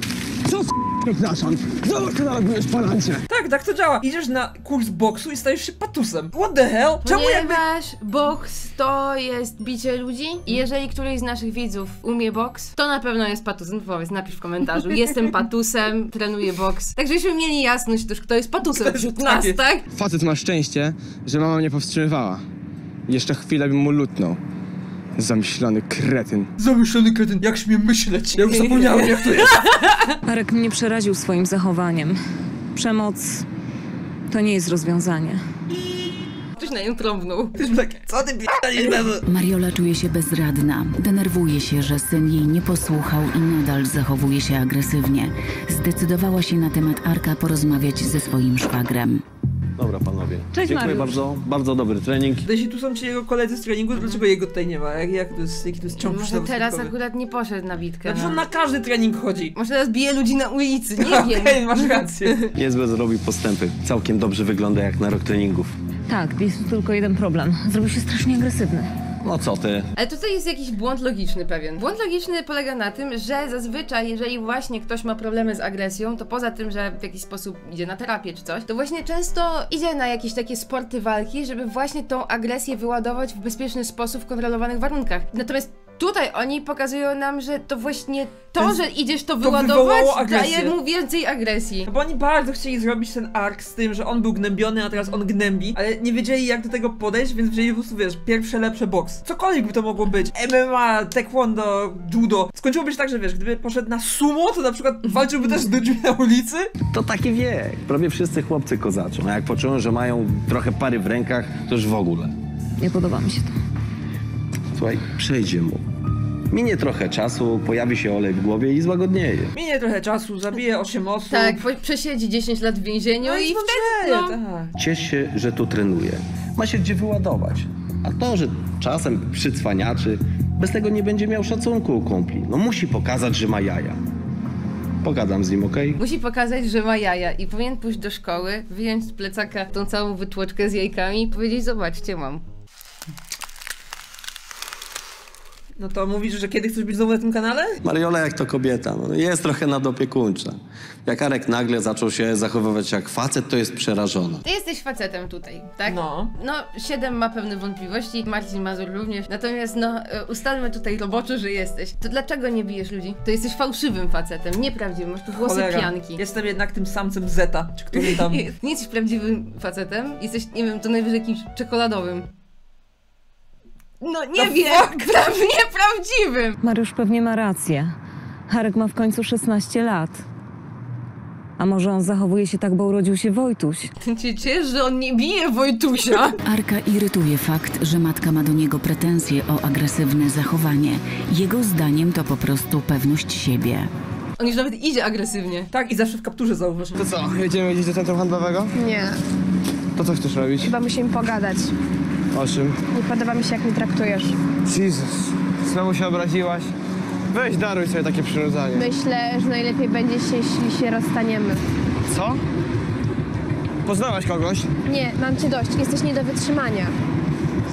Co z przepraszam? Zobacz, co narobiłeś w palancie. Tak, tak to działa. Idziesz na kurs boksu i stajesz się patusem. What the hell? Czemu jakby... Ponieważ boks to jest bicie ludzi i jeżeli któryś z naszych widzów umie boks, to na pewno jest patusem. Powiedz, napisz w komentarzu. Jestem patusem, trenuję boks. Tak żebyśmy mieli jasność też, kto jest patusem wśród nas, tak? Facet ma szczęście, że mama mnie powstrzymywała. Jeszcze chwilę bym mu lutnął. Zamyślony kretyn. Zamyślony kretyn, jak śmiem myśleć? Ja już zapomniałem, jak to jest. Marek mnie przeraził swoim zachowaniem. Przemoc to nie jest rozwiązanie. Ktoś na nią trąbnął. Co ty b***a? Mariola czuje się bezradna. Denerwuje się, że syn jej nie posłuchał i nadal zachowuje się agresywnie. Zdecydowała się na temat Arka porozmawiać ze swoim szwagrem. Dobra, panowie. Cześć, dziękuję Mariusz. bardzo, bardzo dobry trening. Jeśli tu są ci jego koledzy z treningu, to dlaczego jego tutaj nie ma? Jak, jak to jest, jaki to jest ciąg? Może teraz akurat nie poszedł na bitkę. Dlaczego no. na każdy trening chodzi? Może teraz bije ludzi na ulicy, nie no, wiem. Okej, masz rację. Niezłe zrobił postępy. Całkiem dobrze wygląda jak na rok treningów. Tak, jest tylko jeden problem. Zrobił się strasznie agresywny. No co ty? Ale tutaj jest jakiś błąd logiczny pewien. Błąd logiczny polega na tym, że zazwyczaj, jeżeli właśnie ktoś ma problemy z agresją, to poza tym, że w jakiś sposób idzie na terapię czy coś, to właśnie często idzie na jakieś takie sporty walki, żeby właśnie tą agresję wyładować w bezpieczny sposób, w kontrolowanych warunkach. Natomiast tutaj oni pokazują nam, że to właśnie to, Więc że idziesz to, to wyładować, daje mu więcej agresji. No bo oni bardzo chcieli zrobić ten ark z tym, że on był gnębiony, a teraz on gnębi, ale nie wiedzieli, jak do tego podejść, więc wzięli po prostu, wiesz, pierwsze lepsze boks. Cokolwiek by to mogło być. M M A, taekwondo, judo. Skończyłoby się tak, że wiesz, gdyby poszedł na sumo, to na przykład walczyłby też do drzwi na ulicy. To taki wiek. Prawie wszyscy chłopcy kozaczą, a jak poczują, że mają trochę pary w rękach, to już w ogóle. Nie podoba mi się to. Słuchaj, przejdzie mu. Minie trochę czasu, pojawi się olej w głowie i złagodnieje. Minie trochę czasu, zabije osiem osób. Tak, przesiedzi dziesięć lat w więzieniu no i wtedy no. tak. Ciesz się, że tu trenuje. Ma się gdzie wyładować. A to, że czasem przycwaniaczy, bez tego nie będzie miał szacunku u kumpli. No musi pokazać, że ma jaja. Pogadam z nim, okej? Okay? Musi pokazać, że ma jaja i powinien pójść do szkoły, wyjąć z plecaka tą całą wytłoczkę z jajkami i powiedzieć: zobaczcie, mam. No to mówisz, że kiedy chcesz być znowu na tym kanale? Mariola jak to kobieta, no, jest trochę nadopiekuńcza. Jak Arek nagle zaczął się zachowywać jak facet, to jest przerażona. Ty jesteś facetem tutaj, tak? No. No, siedem ma pewne wątpliwości, Marcin Mazur również. Natomiast no, ustalmy tutaj roboczo, że jesteś. To dlaczego nie bijesz ludzi? To jesteś fałszywym facetem, nieprawdziwym, masz tu włosy Cholera. pianki. Jestem jednak tym samcem Zeta, czy który tam... Nie jesteś prawdziwym facetem, jesteś, nie wiem, to najwyżej jakimś czekoladowym. No nie no wiem, prawie nieprawdziwym. Mariusz pewnie ma rację. Arek ma w końcu szesnaście lat. A może on zachowuje się tak, bo urodził się Wojtuś? Ty się ciesz, że on nie bije Wojtusia? Arka irytuje fakt, że matka ma do niego pretensje o agresywne zachowanie. Jego zdaniem to po prostu pewność siebie. On już nawet idzie agresywnie. Tak, i zawsze w kapturze zauważ. To co, jedziemy gdzieś do centrum handlowego? Nie. To co chcesz robić? Chyba musimy pogadać. O czym? Nie podoba mi się, jak mnie traktujesz. Jezus. Znowu się obraziłaś. Weź, daruj sobie takie przyrodzanie. Myślę, że najlepiej będzie się, jeśli się rozstaniemy. Co? Poznałaś kogoś? Nie, mam cię dość. Jesteś nie do wytrzymania.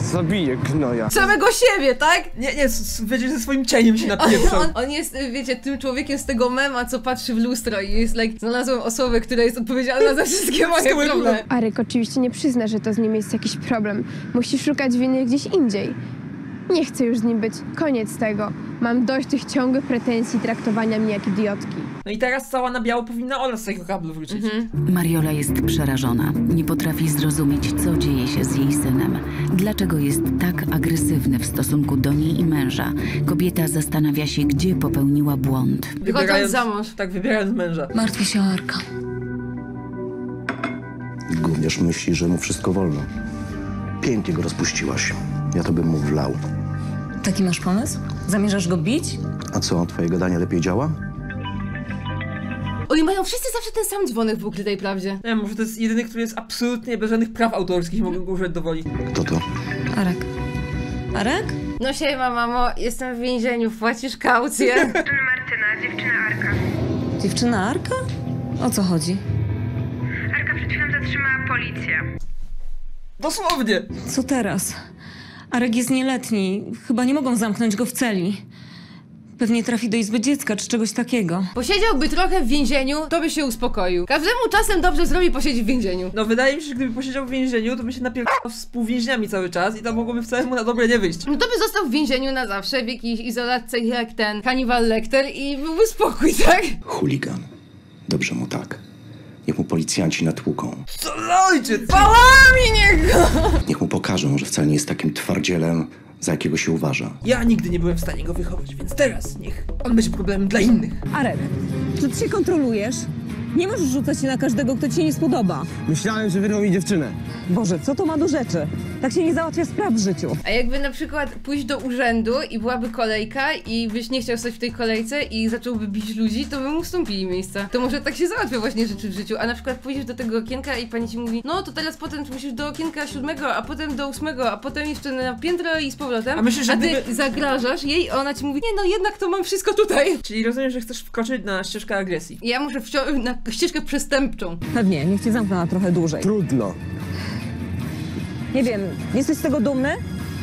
Zabiję gnoja. Samego siebie, tak? Nie, nie, wiecie, ze swoim cieniem się napieprzał. On, on jest, wiecie, tym człowiekiem z tego mema, co patrzy w lustro i jest like, znalazłem osobę, która jest odpowiedzialna za wszystkie moje problemy. Arek oczywiście nie przyzna, że to z nim jest jakiś problem. Musisz szukać winy gdzieś indziej. Nie chcę już z nim być. Koniec tego. Mam dość tych ciągłych pretensji traktowania mnie jak idiotki. No i teraz cała na biało powinna Ola z tego kablu wrócić. Mhm. Mariola jest przerażona. Nie potrafi zrozumieć, co dzieje się z jej synem. Dlaczego jest tak agresywny w stosunku do niej i męża? Kobieta zastanawia się, gdzie popełniła błąd. Wychodząc za mąż. Tak, wybierając męża. Martwi się o Arka. Gówniarz myśli, że mu wszystko wolno. Pięknie go rozpuściłaś. Ja to bym mu wlał. Taki masz pomysł? Zamierzasz go bić? A co, twoje gadanie lepiej działa? Oni mają wszyscy zawsze ten sam dzwonek w ukrytej prawdzie. Nie, może to jest jedyny, który jest absolutnie bez żadnych praw autorskich i mogę go użyć do woli. Kto to? Arek. Arek? No siema, mamo, jestem w więzieniu, płacisz kaucję. Martyna, dziewczyna Arka. Dziewczyna Arka? O co chodzi? Arka przed chwilą zatrzymała policja. Dosłownie! Co teraz? Arek jest nieletni. Chyba nie mogą zamknąć go w celi. Pewnie trafi do izby dziecka czy czegoś takiego. Posiedziałby trochę w więzieniu, to by się uspokoił. Każdemu czasem dobrze zrobi posiedzieć w więzieniu. No wydaje mi się, że gdyby posiedział w więzieniu, to by się napierdalał z współwięźniami cały czas i to mogłoby wcale mu na dobre nie wyjść. No to by został w więzieniu na zawsze, w jakiejś izolatce jak ten Hannibal Lecter i byłby spokój, tak? Chuligan. Dobrze mu tak. Niech mu policjanci natłuką. Co ojciec? Pałami niech go! Niech mu pokażą, że wcale nie jest takim twardzielem, za jakiego się uważa. Ja nigdy nie byłem w stanie go wychować, więc teraz niech on będzie problemem dla innych. Arek, czy ty się kontrolujesz? Nie możesz rzucać się na każdego, kto ci się nie spodoba. Myślałem, że wyrwał mi dziewczynę. Boże, co to ma do rzeczy? Tak się nie załatwia spraw w życiu. A jakby na przykład pójść do urzędu i byłaby kolejka i byś nie chciał stać w tej kolejce i zacząłby bić ludzi, to by mu ustąpili miejsca. To może tak się załatwia właśnie rzeczy w życiu. A na przykład pójdziesz do tego okienka i pani ci mówi, no to teraz potem musisz do okienka siódmego, a potem do ósmego, a potem jeszcze na piętro i z powrotem. A, myślisz, że a ty gdyby... zagrażasz jej, a ona ci mówi, nie no jednak to mam wszystko tutaj. Czyli rozumiem, że chcesz wkroczyć na ścieżkę agresji. Ja muszę wciąż na ścieżkę przestępczą. Pewnie, niech cię zamknę na trochę dłużej. Trudno. Nie wiem, jesteś z tego dumny?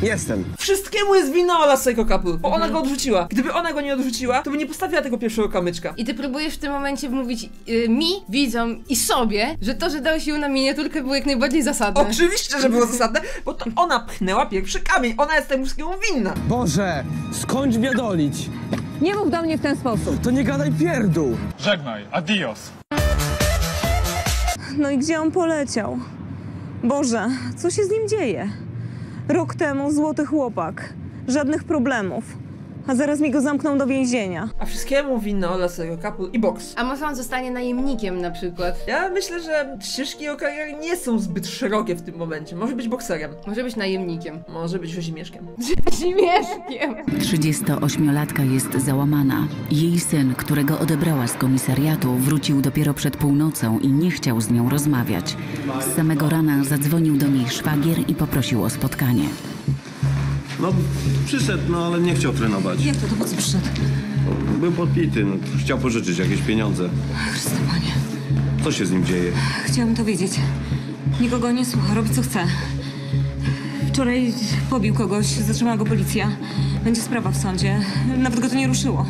Jestem. Wszystkiemu jest winna Ola z Psycho Couple, bo ona go odrzuciła. Gdyby ona go nie odrzuciła, to by nie postawiła tego pierwszego kamyczka. I ty próbujesz w tym momencie mówić yy, mi, widzom i sobie, że to, że dałeś ją na miniaturkę, było jak najbardziej zasadne. Oczywiście, że było zasadne, bo to ona pchnęła pierwszy kamień. Ona jest temu wszystkiemu winna. Boże, skończ biadolić. Nie mów do mnie w ten sposób. To nie gadaj pierdół. Żegnaj, adios. No i gdzie on poleciał? Boże, co się z nim dzieje? Rok temu złoty chłopak, żadnych problemów, a zaraz mi go zamkną do więzienia. A wszystkiemu winno Ola z Psycho Couple i boks. A może on zostanie najemnikiem na przykład? Ja myślę, że ścieżki o kariery nie są zbyt szerokie w tym momencie. Może być bokserem. Może być najemnikiem. Może być rzezimieszkiem. Rzezimieszkiem! trzydziestoośmiolatka jest załamana. Jej syn, którego odebrała z komisariatu, wrócił dopiero przed północą i nie chciał z nią rozmawiać. Z samego rana zadzwonił do niej szwagier i poprosił o spotkanie. No, przyszedł, no ale nie chciał trenować. Jak to, to po co przyszedł? Był podpity, no, chciał pożyczyć jakieś pieniądze. Chryste Panie. Co się z nim dzieje? Chciałabym to wiedzieć. Nikogo nie słucha, robi co chce. Wczoraj pobił kogoś, zatrzymała go policja. Będzie sprawa w sądzie. Nawet go to nie ruszyło.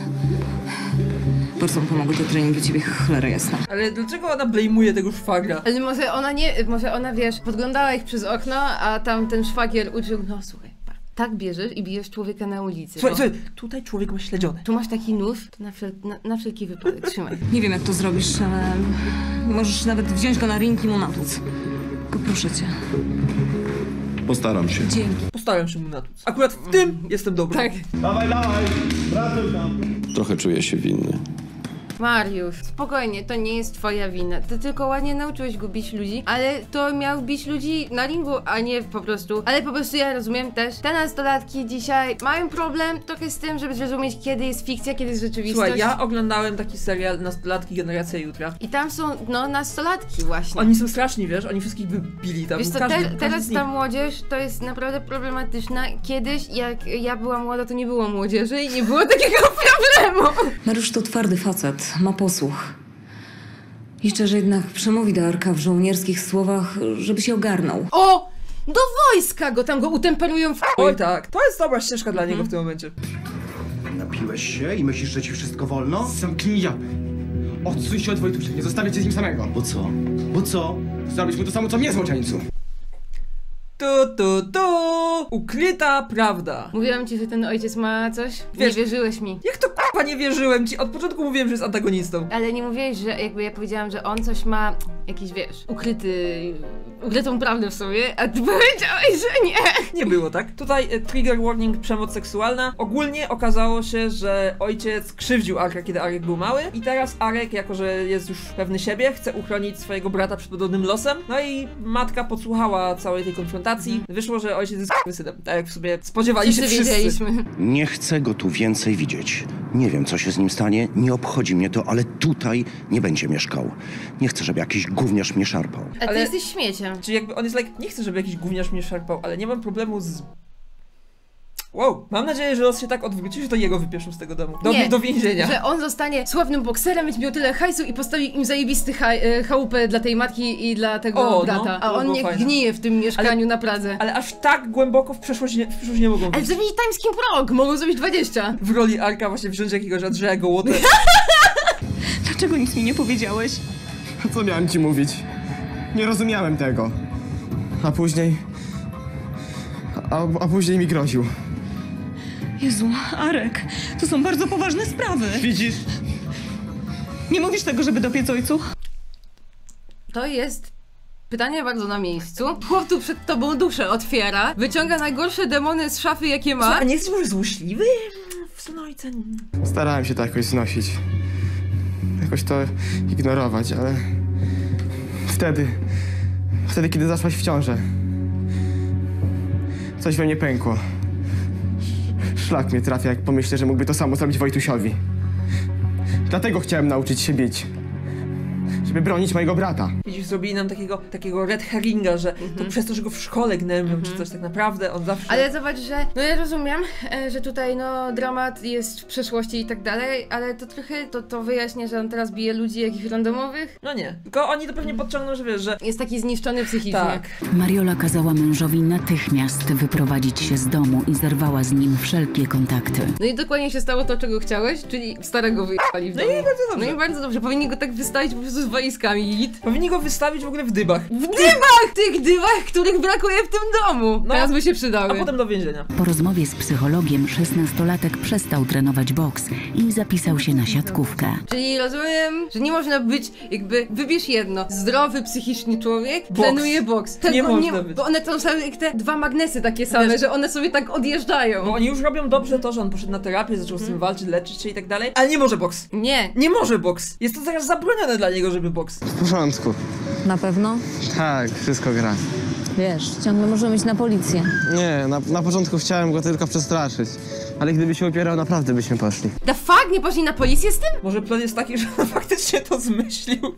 Bardzo mu pomogły te treningi, ciebie cholera jasna. Ale dlaczego ona blejmuje tego szwagra? Ale może ona nie, może ona wiesz, podglądała ich przez okno, a tam ten szwagier uczył, no słuchaj. Tak bierzesz i bijesz człowieka na ulicy. Słuchaj, słuchaj, tutaj człowiek ma śledziony. Tu masz taki nóż, to na, wszel na, na wszelki wypadek, trzymaj. Nie wiem jak to zrobisz, ale możesz nawet wziąć go na ring i mu natłuc. Tylko proszę cię. Postaram się. Dzięki. Postaram się mu natłuc. Akurat w tym jestem dobry. Tak. Dawaj, dawaj, wracaj tam. Trochę czuję się winny. Mariusz, spokojnie, to nie jest twoja wina. Ty tylko ładnie nauczyłeś go bić ludzi, ale to miał bić ludzi na ringu, a nie po prostu. Ale po prostu ja rozumiem też, te nastolatki dzisiaj mają problem trochę z tym, żeby zrozumieć, kiedy jest fikcja, kiedy jest rzeczywistość. Słuchaj, ja oglądałem taki serial Nastolatki Generacja Jutra. I tam są, no, nastolatki właśnie. Oni są straszni, wiesz, oni wszystkich by bili tam. Wiesz co, każdy, te, każdy teraz ta młodzież to jest naprawdę problematyczna. Kiedyś, jak ja byłam młoda, to nie było młodzieży i nie było takiego problemu. Mariusz to twardy facet, ma posłuch. Liczę, że jednak przemówi do Arka w żołnierskich słowach, żeby się ogarnął. O! Do wojska go tam go utemperują w... Oj tak, to jest dobra ścieżka dla niego w tym momencie. Napiłeś się i myślisz, że ci wszystko wolno? Zamknij japy. Odsuń się od Wojtusia, nie zostawię cię z nim samego. Bo co? Bo co? Zrobisz mu to samo, co mnie, złoczeńcu. Tu, tu, tu! Ukryta prawda. Mówiłam ci, że ten ojciec ma coś? Wiesz, nie wierzyłeś mi. Jak to k***a nie wierzyłem ci? Od początku mówiłem, że jest antagonistą. Ale nie mówiłeś, że jakby ja powiedziałam, że on coś ma, jakiś, wiesz, ukryty... ukrytą prawdę w sobie, a ty powiedziałeś, że nie. Nie było tak. Tutaj e, trigger warning, przemoc seksualna. Ogólnie okazało się, że ojciec krzywdził Arka, kiedy Arek był mały i teraz Arek, jako że jest już pewny siebie, chce uchronić swojego brata przed podobnym losem. No i matka podsłuchała całej tej konfrontacji. Mm. Wyszło, że ojciec jest synem, tak jak w sobie spodziewali się wszyscy. Nie chcę go tu więcej widzieć. Nie wiem, co się z nim stanie, nie obchodzi mnie to, ale tutaj nie będzie mieszkał. Nie chcę, żeby jakiś gówniarz mnie szarpał. A ty ale... jesteś śmieciem. Czyli jakby on jest like, nie chcę, żeby jakiś gówniarz mnie szarpał, ale nie mam problemu z... Wow, mam nadzieję, że los się tak odwrócił, że to jego wypieszą z tego domu. Do, nie, do więzienia. Że on zostanie sławnym bokserem, będzie miał tyle hajsu i postawi im zajebisty ha chałupę dla tej matki i dla tego o, brata. No, a on niech fajne. Gnije w tym mieszkaniu ale, na Pradze. Ale aż tak głęboko w przyszłość nie, w przyszłość nie mogą. Ale zrobili timeskim prog, mogą zrobić dwadzieścia. W roli Arka właśnie wziąć jakiegoś Andrzeja Gołotę. Dlaczego nic mi nie powiedziałeś? Co miałem ci mówić? Nie rozumiałem tego. A później... A, a później mi groził. Jezu, Arek, to są bardzo poważne sprawy. Widzisz? Nie mówisz tego, żeby dopiec ojcu? To jest pytanie bardzo na miejscu. Chłop tu przed tobą duszę otwiera, wyciąga najgorsze demony z szafy, jakie ma. A nie jesteś już złośliwy? W sumie ojca... Starałem się to jakoś znosić. Jakoś to ignorować, ale... Wtedy, wtedy, kiedy zaszłaś w ciążę, coś we mnie pękło. Szlak mnie trafia, jak pomyślę, że mógłby to samo zrobić Wojtusiowi. Dlatego chciałem nauczyć się bić. Żeby bronić mojego brata. Widzisz, zrobili nam takiego, takiego red herringa, że mm-hmm. to przez to, że go w szkole gnębią, mm-hmm. czy coś tak naprawdę, on zawsze... Ale zobacz, że... No ja rozumiem, że tutaj no dramat jest w przeszłości i tak dalej, ale to trochę to, to wyjaśnia, że on teraz bije ludzi jakichś randomowych. No nie, tylko oni to pewnie podciągną, że wiesz, że... Jest taki zniszczony psychicznie. Tak. Mariola kazała mężowi natychmiast wyprowadzić się z domu i zerwała z nim wszelkie kontakty. No i dokładnie się stało to, czego chciałeś, czyli starego wyjechali w domu. No i bardzo dobrze. No i bardzo dobrze, powinni go tak wystawić po prostu z walizkami. Powinni go wystawić w ogóle w dybach. W dybach! Tych dybach, których brakuje w tym domu! No, teraz by się przydały. A potem do więzienia. Po rozmowie z psychologiem szesnastolatek przestał trenować boks i zapisał się na siatkówkę. Czyli rozumiem, że nie można być jakby, wybierz jedno, zdrowy psychicznie człowiek boks. Trenuje boks. Tego nie można nie, być. Bo one to są jak te dwa magnesy takie same, wiesz, że one sobie tak odjeżdżają. Bo oni już robią dobrze to, że on poszedł na terapię, zaczął hmm. z tym walczyć, leczyć się i tak dalej, ale nie może boks. Nie. Nie może boks. Jest to zaraz zabronione dla niego, żeby boks. W porządku. Na pewno? Tak, wszystko gra. Wiesz, ciągle możemy iść na policję. Nie, na, na początku chciałem go tylko przestraszyć. Ale gdyby się opierał, naprawdę byśmy poszli. The fuck? Nie poszli na policję z tym? Może plan jest taki, że on faktycznie to zmyślił.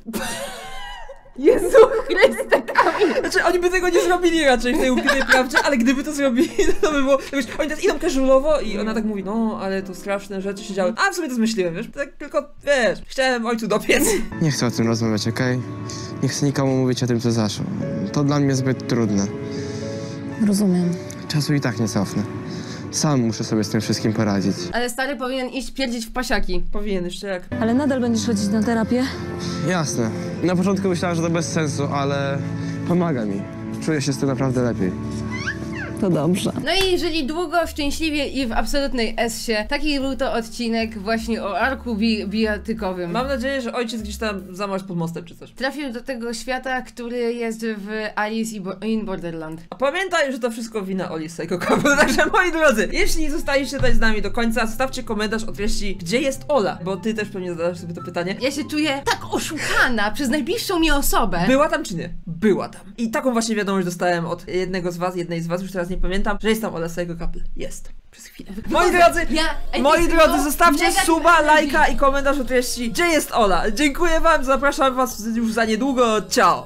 Jezu Chryste, Kamil! Znaczy, oni by tego nie zrobili raczej w tej ukrytej prawdzie, ale gdyby to zrobili, to by było... Wiesz, oni teraz idą casualowo i ona tak mówi, no, ale to straszne rzeczy się działy. A w sumie to zmyśliłem, wiesz? Tak tylko, wiesz, chciałem ojcu dopiec. Nie chcę o tym rozmawiać, okej? Okay? Nie chcę nikomu mówić o tym, co zaszło. To dla mnie zbyt trudne. Rozumiem. Czasu i tak nie cofnę. Sam muszę sobie z tym wszystkim poradzić. Ale stary powinien iść pierdzić w pasiaki. Powinien, jeszcze jak. Ale nadal będziesz chodzić na terapię? Jasne. Na początku myślałem, że to bez sensu, ale pomaga mi. Czuję się z tym naprawdę lepiej. to dobrze. No i żyli długo, szczęśliwie i w absolutnej essie. Taki był to odcinek właśnie o arku bi bijatykowym. Mam nadzieję, że ojciec gdzieś tam zamarł pod mostem czy coś. Trafił do tego świata, który jest w Alice in Borderland. A pamiętaj, że to wszystko wina Olisa i Coca-Cola. Także moi drodzy, jeśli zostaliście tutaj z nami do końca, zostawcie komentarz o treści, gdzie jest Ola, bo ty też pewnie zadałeś sobie to pytanie. Ja się czuję tak oszukana przez najbliższą mi osobę. Była tam czy nie? Była tam. I taką właśnie wiadomość dostałem od jednego z was, jednej z was, już teraz nie pamiętam, że jest tam Ola Sejko-Kapl. Jest. Przez chwilę. Moi drodzy, ja, moi drodzy, zostawcie suba, lajka i komentarz o treści, gdzie jest Ola. Dziękuję wam, zapraszam was już za niedługo. Ciao!